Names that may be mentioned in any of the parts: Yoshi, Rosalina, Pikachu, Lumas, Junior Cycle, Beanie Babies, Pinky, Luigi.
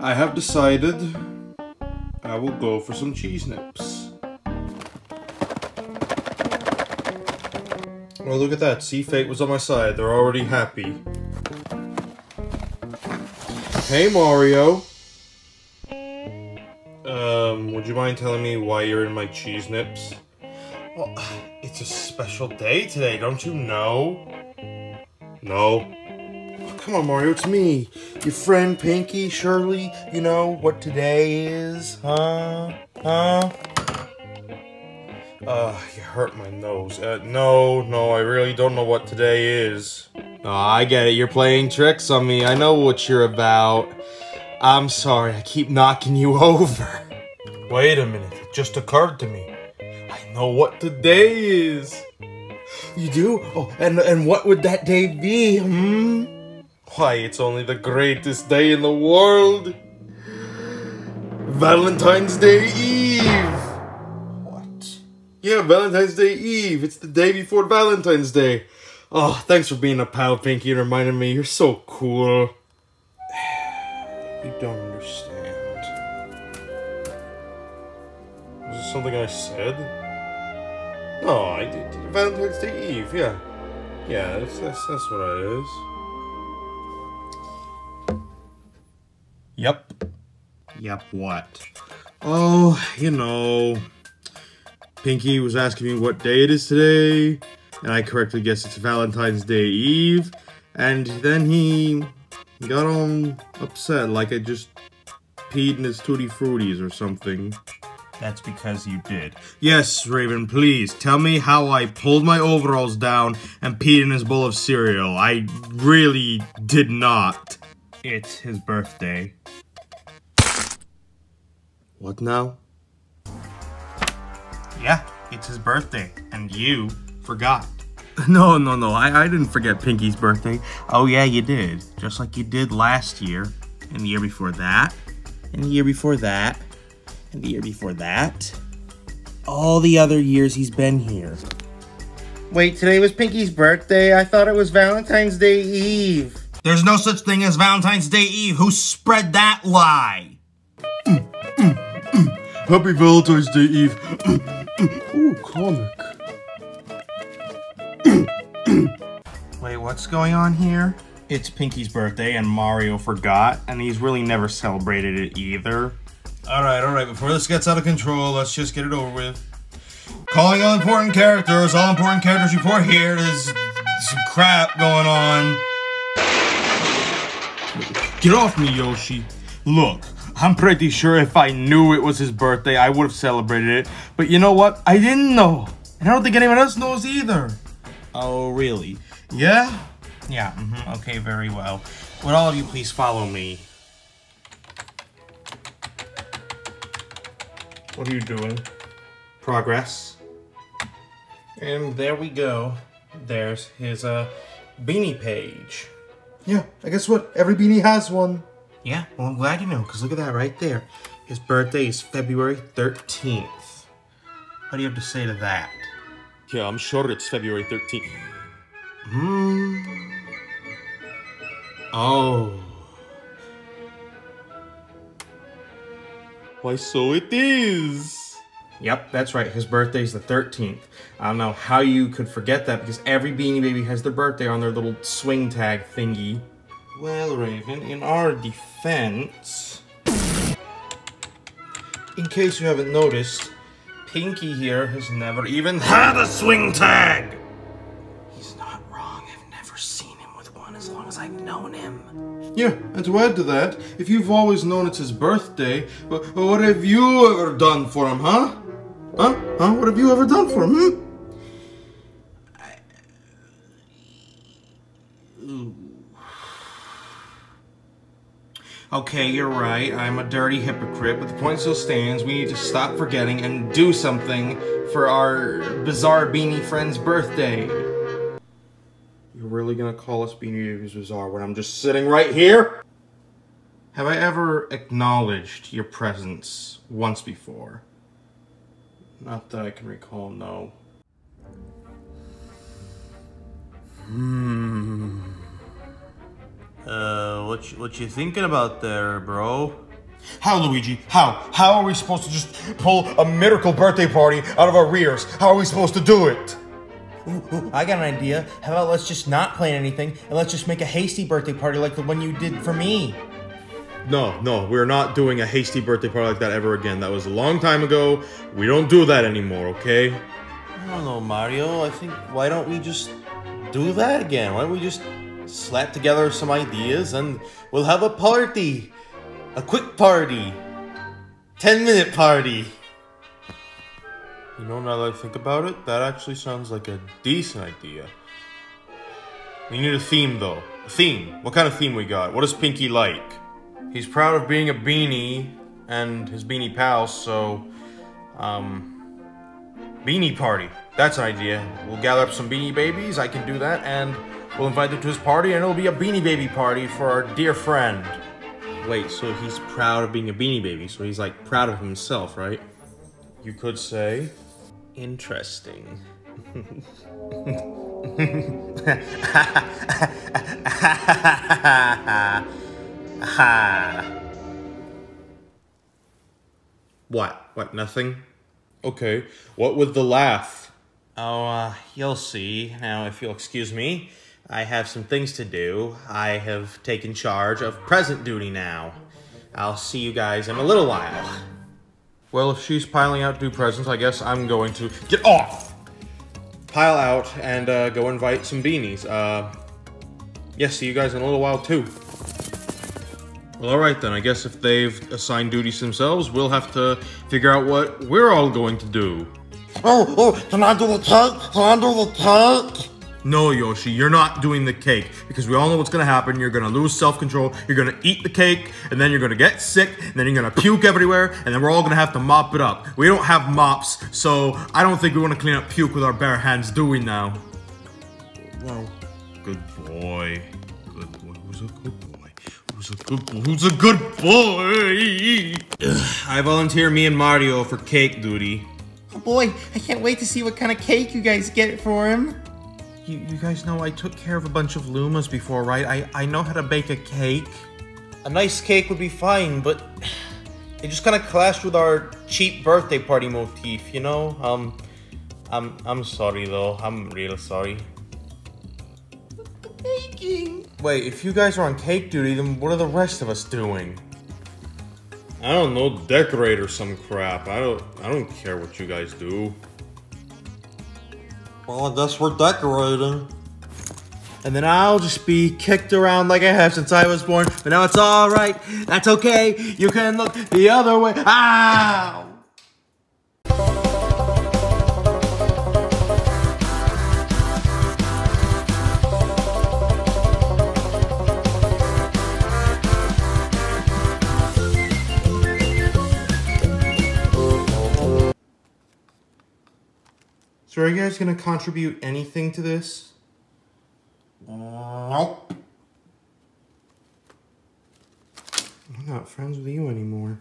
I have decided I will go for some cheese nips. Oh, look at that. See, fate was on my side. They're already happy. Hey, Mario. Would you mind telling me why you're in my cheese nips? Well, it's a special day today, don't you know? No. Come on, Mario, it's me, your friend Pinky. Surely you know what today is, huh? You hurt my nose. No, I really don't know what today is. Oh, I get it, you're playing tricks on me. I know what you're about. I'm sorry, I keep knocking you over. Wait a minute, it just occurred to me. I know what today is. You do? Oh, and what would that day be, hmm? Why, it's only the greatest day in the world! Valentine's Day Eve! What? Yeah, Valentine's Day Eve! It's the day before Valentine's Day! Oh, thanks for being a pal, Pinky, and reminding me you're so cool. You don't understand. Was it something I said? No, I did. Valentine's Day Eve, yeah. Yeah, that's what it is. Yep. Yep, what? Oh, you know, Pinky was asking me what day it is today, and I correctly guessed it's Valentine's Day Eve, and then he got all upset like I just peed in his Tutti Fruttis or something. That's because you did. Yes, Raven, please, tell me how I pulled my overalls down and peed in his bowl of cereal. I really did not. It's his birthday. What now? Yeah, it's his birthday, and you forgot. No, I didn't forget Pinky's birthday. Oh yeah, you did. Just like you did last year, and the year before that, and the year before that, and the year before that. All the other years he's been here. Wait, today was Pinky's birthday? I thought it was Valentine's Day Eve. There's no such thing as Valentine's Day Eve. Who spread that lie? Happy Valentine's Day Eve. Ooh, comic. Wait, what's going on here? It's Pinky's birthday and Mario forgot, and he's really never celebrated it either. All right. Before this gets out of control, let's just get it over with. Calling all important characters. All important characters report here. There's some crap going on. Get off me, Yoshi. Look, I'm pretty sure if I knew it was his birthday, I would have celebrated it. But you know what? I didn't know. And I don't think anyone else knows either. Oh, really? Yeah? Yeah, okay, very well. Would all of you please follow me? What are you doing? Progress. And there we go. There's his, beanie page. Yeah, I guess what? Every beanie has one. Yeah, well, I'm glad you know, because look at that right there. His birthday is February 13th. What do you have to say to that? Yeah, I'm sure it's February 13th. Oh. Why, so it is. Yep, that's right. His birthday's the 13th. I don't know how you could forget that because every Beanie Baby has their birthday on their little swing tag thingy. Well, Raven, in our defense, in case you haven't noticed, Pinky here has never even had a swing tag! He's not wrong. I've never seen him with one as long as I've known him. Yeah, and to add to that, if you've always known it's his birthday, what have you ever done for him, huh? Huh? What have you ever done for him, Okay, you're right. I'm a dirty hypocrite, but the point still stands. We need to stop forgetting and do something for our bizarre beanie friend's birthday. You're really gonna call us Beanie Babies bizarre when I'm just sitting right here? Have I ever acknowledged your presence once before? Not that I can recall, no. What you thinking about there, bro? How, Luigi? How? How are we supposed to just pull a miracle birthday party out of our rears? How are we supposed to do it? Ooh, I got an idea. How about let's just not plan anything, and let's just make a hasty birthday party like the one you did for me. No, we're not doing a hasty birthday party like that ever again. That was a long time ago. We don't do that anymore, okay? I don't know, Mario. I think, why don't we just do that again? Why don't we just slap together some ideas and we'll have a party. A quick party. 10-minute party. You know, now that I think about it, that actually sounds like a decent idea. We need a theme, though. A theme. What kind of theme we got? What does Pinky like? He's proud of being a beanie and his beanie pals, so, beanie party. That's an idea. We'll gather up some beanie babies, I can do that, and we'll invite them to his party, and it'll be a beanie baby party for our dear friend. Wait, so he's proud of being a beanie baby, so he's, like, proud of himself, right? You could say, interesting. Ha! What? What? Nothing? Okay. What with the laugh? Oh, you'll see. Now, if you'll excuse me, I have some things to do. I have taken charge of present duty now. I'll see you guys in a little while. Well, if she's piling out due presents, I guess I'm going to get off! Pile out and go invite some beanies. Yes, see you guys in a little while, too. Well, alright then, I guess if they've assigned duties themselves, we'll have to figure out what we're all going to do. Oh, can I do the cake? Can I do the cake? No, Yoshi, you're not doing the cake, because we all know what's going to happen. You're going to lose self-control, you're going to eat the cake, and then you're going to get sick, and then you're going to puke everywhere, and then we're all going to have to mop it up. We don't have mops, so I don't think we want to clean up puke with our bare hands, do we now? Well, good boy. Good boy. Who's a good boy? Who's a good boy? I volunteer me and Mario for cake duty. Oh boy, I can't wait to see what kind of cake you guys get for him. You guys know I took care of a bunch of Lumas before, right? I know how to bake a cake. A nice cake would be fine, but it just kind of clashed with our cheap birthday party motif, you know? I'm sorry though. I'm real sorry. Baking. Wait, if you guys are on cake duty, then what are the rest of us doing? I don't know, decorate or some crap. I don't care what you guys do. Well, I guess we're decorating. And then I'll just be kicked around like I have since I was born. But now it's all right. That's okay. You can look the other way. Ow! So are you guys going to contribute anything to this? Nope. I'm not friends with you anymore.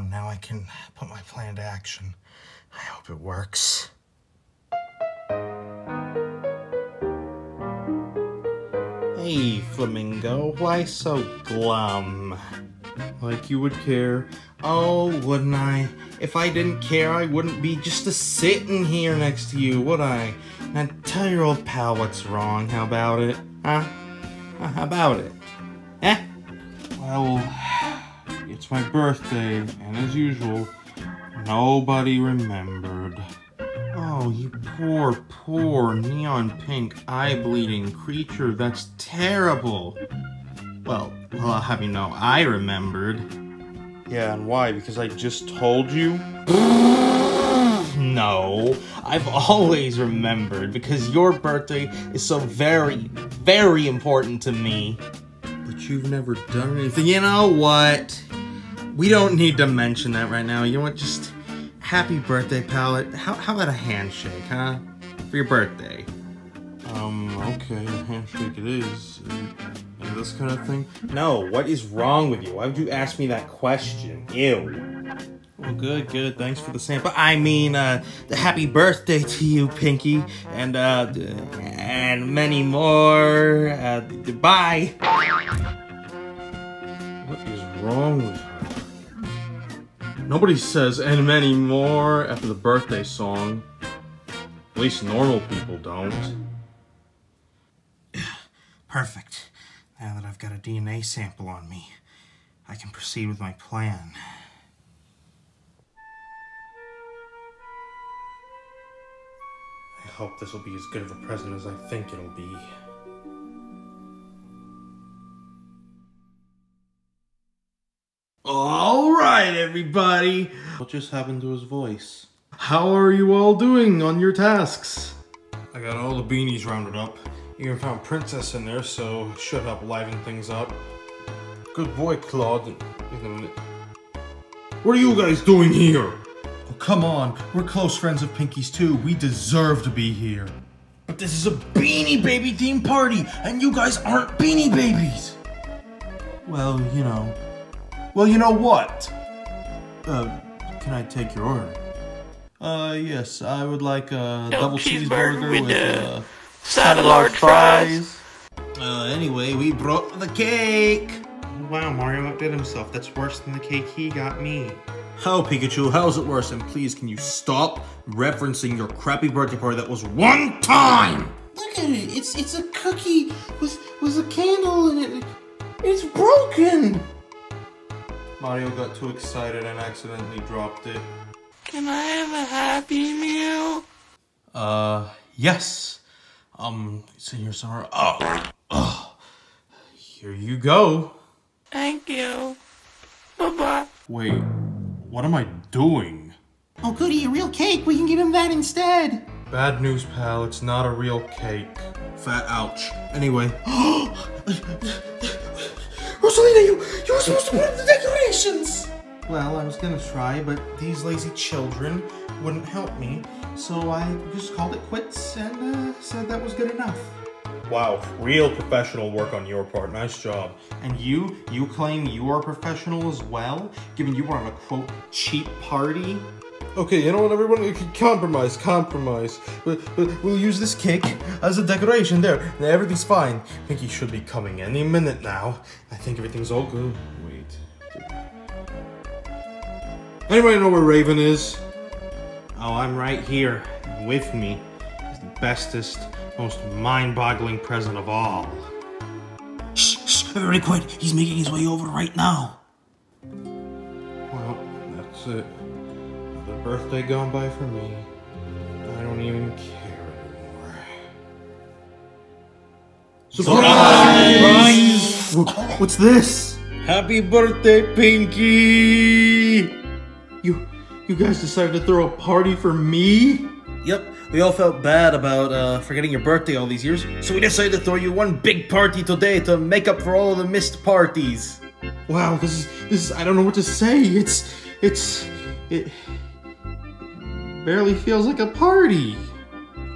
Now I can put my plan to action. I hope it works. Hey, Flamingo, why so glum? Like you would care. Oh, wouldn't I? If I didn't care, I wouldn't be just a-sitting here next to you, would I? Now tell your old pal what's wrong. How about it? Huh? How about it? Eh? Well, it's my birthday, and as usual, nobody remembered. Oh, you poor, poor neon pink, eye-bleeding creature. That's terrible. Well, I'll have you know, I remembered. Yeah, and why? Because I just told you? No, I've always remembered because your birthday is so very, very important to me. But you've never done anything. You know what? We don't need to mention that right now. You know what? Just happy birthday, pal. How about a handshake, huh? For your birthday. Okay, handshake it is. And this kind of thing? No, what is wrong with you? Why would you ask me that question? Ew. Well, good. Thanks for the sample. I mean, the happy birthday to you, Pinky, and many more. Goodbye. What is wrong with her? Nobody says "and many more" after the birthday song. At least normal people don't. Perfect. Now that I've got a DNA sample on me, I can proceed with my plan. I hope this will be as good of a present as I think it'll be. Alright, everybody! What just happened to his voice? How are you all doing on your tasks? I got all the beanies rounded up. Even found Princess in there, so shut up, liven things up. Good boy, Claude. What are you guys doing here? Oh, come on, we're close friends of Pinky's too. We deserve to be here. But this is a Beanie Baby themed party, and you guys aren't Beanie Babies. Well, you know what? Can I take your order? Yes, I would like a double cheeseburger with a side of large fries. Anyway, we brought the cake. Wow, Mario outdid himself. That's worse than the cake he got me. How, Pikachu? How is it worse? And please, can you stop referencing your crappy birthday party that was one time? Look at it. It's a cookie with a candle in it. It's broken. Mario got too excited and accidentally dropped it. Can I have a Happy Meal? Yes. It's in here somewhere. Oh. Here you go. Thank you. Bye-bye. Wait. What am I doing? Oh, goody, a real cake. We can give him that instead. Bad news, pal. It's not a real cake. Fat ouch. Anyway. Rosalina, you were supposed to put up the decorations. Well, I was gonna try, but these lazy children wouldn't help me. So I just called it quits and said that was good enough. Wow, real professional work on your part. Nice job. And you claim you are professional as well, given you are on a, quote, cheap party? Okay, you know what, everyone? Compromise. We'll use this cake as a decoration. There, now everything's fine. Pinky should be coming any minute now. I think everything's all good. Wait. Anybody know where Raven is? Oh, I'm right here. With me is the bestest, most mind-boggling present of all. Shh, everybody quiet. He's making his way over right now. Well, that's it. Another birthday gone by for me. I don't even care anymore. Surprise! What's this? Happy birthday, Pinky! You guys decided to throw a party for me? Yep. We all felt bad about forgetting your birthday all these years, so we decided to throw you one big party today to make up for all the missed parties. Wow, this is I don't know what to say. It barely feels like a party.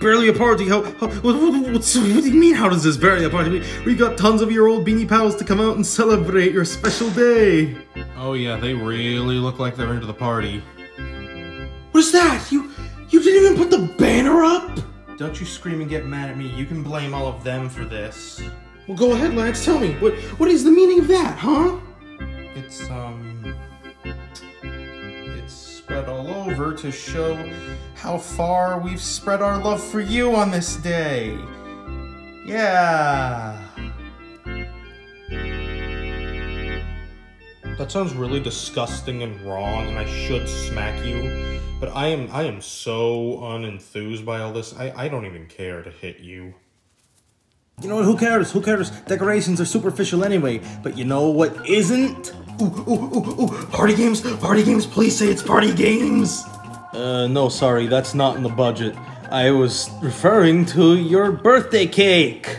Barely a party? What do you mean? How does this barely a party? We got tons of your old beanie pals to come out and celebrate your special day. Oh yeah, they really look like they're into the party. What's that? You didn't even put the banner up? Don't you scream and get mad at me. You can blame all of them for this. Well, go ahead, Lance. Tell me. What is the meaning of that, huh? It's spread all over to show how far we've spread our love for you on this day. Yeah. That sounds really disgusting and wrong, and I should smack you, but I am so unenthused by all this, I don't even care to hit you. You know what, who cares? Decorations are superficial anyway, but you know what isn't? Ooh. Party games, please say it's party games. No, sorry, that's not in the budget. I was referring to your birthday cake.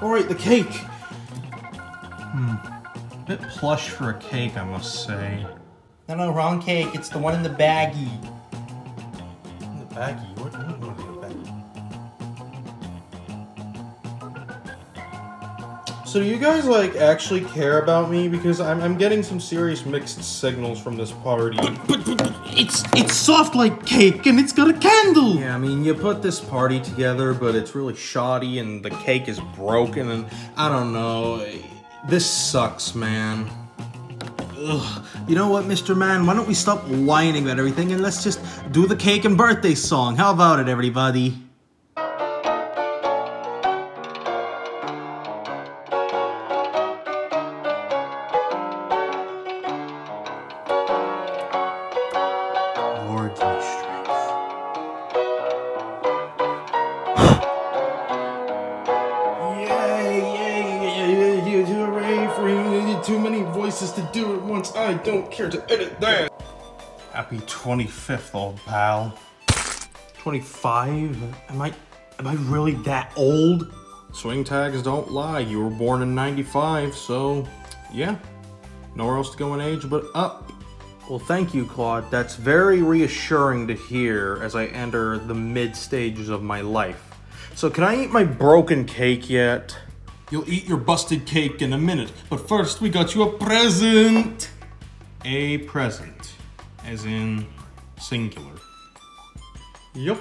All right, the cake. A bit plush for a cake, I must say. No, wrong cake. It's the one in the baggie. In the baggie? What? So do you guys, like, actually care about me? Because I'm getting some serious mixed signals from this party. But it's soft like cake, and it's got a candle! Yeah, I mean, you put this party together, but it's really shoddy, and the cake is broken, and I don't know. This sucks, man. Ugh. You know what, Mr. Man? Why don't we stop whining about everything, and let's just do the cake and birthday song. How about it, everybody? Too many voices to do at once. I don't care to edit that. Happy 25th, old pal. 25? Am I really that old? Swing tags don't lie. You were born in 95, so yeah. Nowhere else to go in age but up. Well, thank you, Claude. That's very reassuring to hear as I enter the mid stages of my life. So can I eat my broken cake yet? You'll eat your busted cake in a minute, but first we got you a present! A present, as in singular. Yup.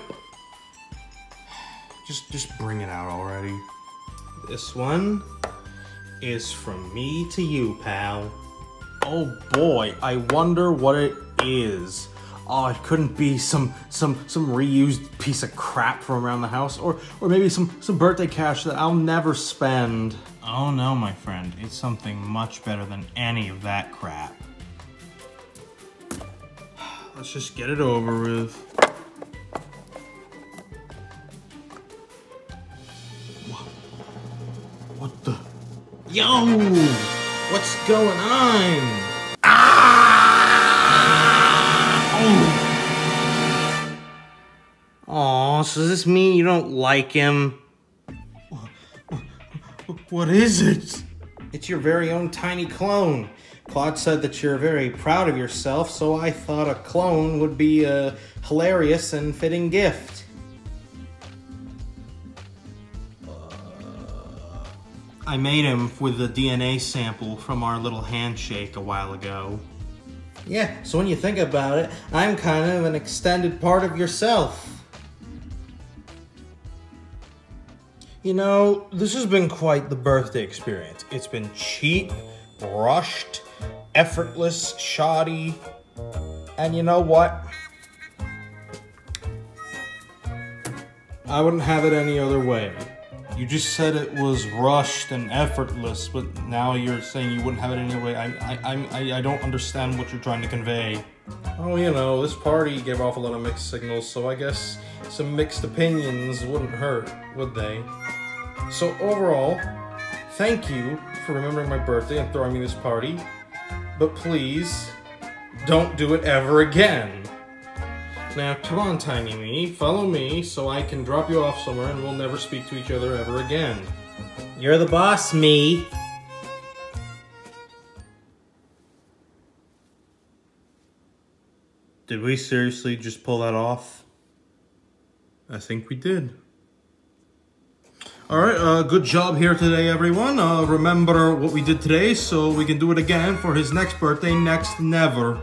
Just bring it out already. This one is from me to you, pal. Oh boy, I wonder what it is. Oh, it couldn't be some reused piece of crap from around the house, or maybe some birthday cash that I'll never spend. Oh no, my friend, it's something much better than any of that crap. Let's just get it over with. What the? Yo! What's going on? Aw, so does this mean you don't like him? What is it? It's your very own tiny clone. Claude said that you're very proud of yourself, so I thought a clone would be a hilarious and fitting gift. I made him with a DNA sample from our little handshake a while ago. Yeah, so when you think about it, I'm kind of an extended part of yourself. You know, this has been quite the birthday experience. It's been cheap, rushed, effortless, shoddy, and you know what? I wouldn't have it any other way. You just said it was rushed and effortless, but now you're saying you wouldn't have it anyway. I don't understand what you're trying to convey. Oh, you know, this party gave off a lot of mixed signals, so I guess some mixed opinions wouldn't hurt, would they? So overall, thank you for remembering my birthday and throwing me this party, but please, don't do it ever again. Now, come on, Tiny Me, follow me so I can drop you off somewhere and we'll never speak to each other ever again. You're the boss, me. Did we seriously just pull that off? I think we did. All right, good job here today, everyone. Remember what we did today so we can do it again for his next birthday, next never.